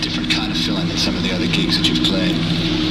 different kind of feeling than some of the other gigs that you've played.